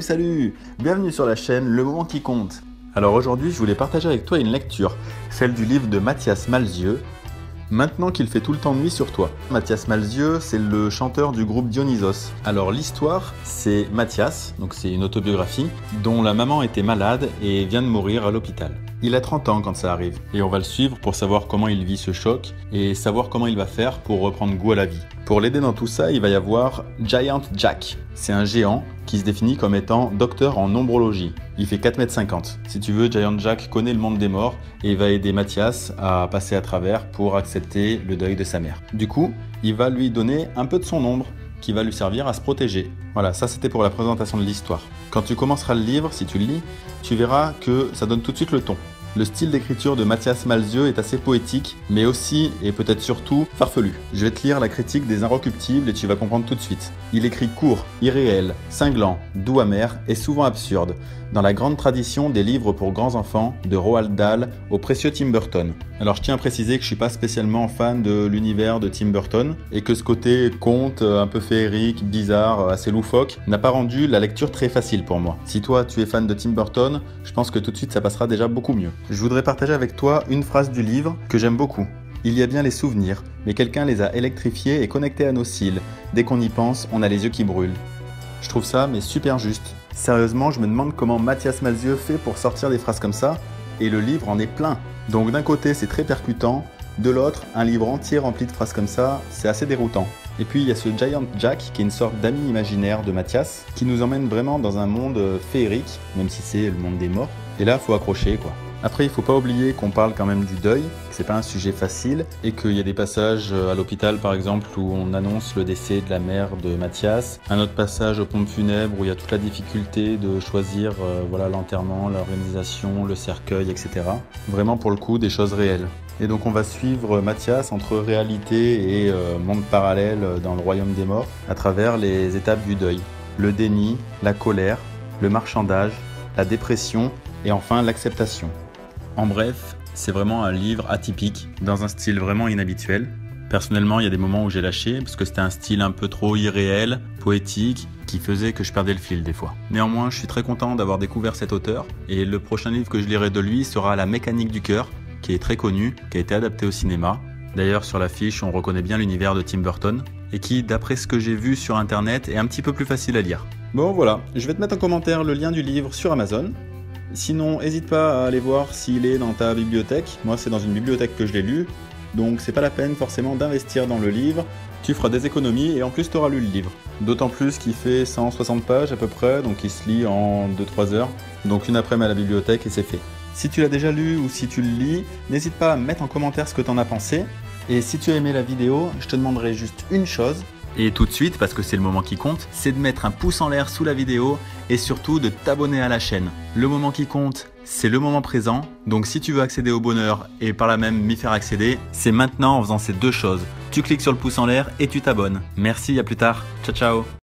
Salut, bienvenue sur la chaîne Le moment qui compte. Alors aujourd'hui, je voulais partager avec toi une lecture, celle du livre de Mathias Malzieu, Maintenant qu'il fait tout le temps nuit sur toi. Mathias Malzieu, c'est le chanteur du groupe Dionysos. Alors l'histoire, c'est Mathias, donc c'est une autobiographie, dont la maman était malade et vient de mourir à l'hôpital. Il a 30 ans quand ça arrive, et on va le suivre pour savoir comment il vit ce choc, et savoir comment il va faire pour reprendre goût à la vie. Pour l'aider dans tout ça, il va y avoir Giant Jack. C'est un géant qui se définit comme étant docteur en ombrologie. Il fait 4,50 m. Si tu veux, Giant Jack connaît le monde des morts et va aider Mathias à passer à travers pour accepter le deuil de sa mère. Du coup, il va lui donner un peu de son ombre qui va lui servir à se protéger. Voilà, ça c'était pour la présentation de l'histoire. Quand tu commenceras le livre, si tu le lis, tu verras que ça donne tout de suite le ton. Le style d'écriture de Mathias Malzieu est assez poétique, mais aussi, et peut-être surtout, farfelu. Je vais te lire la critique des Inrocuptibles et tu vas comprendre tout de suite. Il écrit court, irréel, cinglant, doux amer et souvent absurde, dans la grande tradition des livres pour grands enfants, de Roald Dahl au précieux Tim Burton. Alors je tiens à préciser que je suis pas spécialement fan de l'univers de Tim Burton, et que ce côté conte, un peu féerique, bizarre, assez loufoque, n'a pas rendu la lecture très facile pour moi. Si toi tu es fan de Tim Burton, je pense que tout de suite ça passera déjà beaucoup mieux. Je voudrais partager avec toi une phrase du livre que j'aime beaucoup. Il y a bien les souvenirs, mais quelqu'un les a électrifiés et connectés à nos cils. Dès qu'on y pense, on a les yeux qui brûlent. Je trouve ça, mais super juste. Sérieusement, je me demande comment Mathias Malzieu fait pour sortir des phrases comme ça, et le livre en est plein. Donc d'un côté, c'est très percutant, de l'autre, un livre entier rempli de phrases comme ça, c'est assez déroutant. Et puis il y a ce Giant Jack qui est une sorte d'ami imaginaire de Mathias, qui nous emmène vraiment dans un monde féerique, même si c'est le monde des morts. Et là, faut accrocher quoi. Après, il faut pas oublier qu'on parle quand même du deuil, que c'est pas un sujet facile, et qu'il y a des passages à l'hôpital par exemple où on annonce le décès de la mère de Mathias, un autre passage aux pompes funèbres où il y a toute la difficulté de choisir voilà, l'enterrement, l'organisation, le cercueil, etc. Vraiment pour le coup des choses réelles. Et donc on va suivre Mathias entre réalité et monde parallèle dans le royaume des morts, à travers les étapes du deuil. Le déni, la colère, le marchandage, la dépression et enfin l'acceptation. En bref, c'est vraiment un livre atypique, dans un style vraiment inhabituel. Personnellement, il y a des moments où j'ai lâché, parce que c'était un style un peu trop irréel, poétique, qui faisait que je perdais le fil des fois. Néanmoins, je suis très content d'avoir découvert cet auteur, et le prochain livre que je lirai de lui sera La Mécanique du cœur, qui est très connu, qui a été adapté au cinéma. D'ailleurs, sur l'affiche, on reconnaît bien l'univers de Tim Burton, et qui, d'après ce que j'ai vu sur internet, est un petit peu plus facile à lire. Bon voilà, je vais te mettre en commentaire le lien du livre sur Amazon. Sinon, n'hésite pas à aller voir s'il est dans ta bibliothèque. Moi, c'est dans une bibliothèque que je l'ai lu, donc c'est pas la peine forcément d'investir dans le livre. Tu feras des économies et en plus, tu auras lu le livre. D'autant plus qu'il fait 160 pages à peu près, donc il se lit en 2-3 heures. Donc une après-midi à la bibliothèque et c'est fait. Si tu l'as déjà lu ou si tu le lis, n'hésite pas à mettre en commentaire ce que t'en as pensé. Et si tu as aimé la vidéo, je te demanderai juste une chose. Et tout de suite, parce que c'est le moment qui compte, c'est de mettre un pouce en l'air sous la vidéo et surtout de t'abonner à la chaîne. Le moment qui compte, c'est le moment présent. Donc si tu veux accéder au bonheur et par là même m'y faire accéder, c'est maintenant en faisant ces deux choses. Tu cliques sur le pouce en l'air et tu t'abonnes. Merci, à plus tard. Ciao, ciao.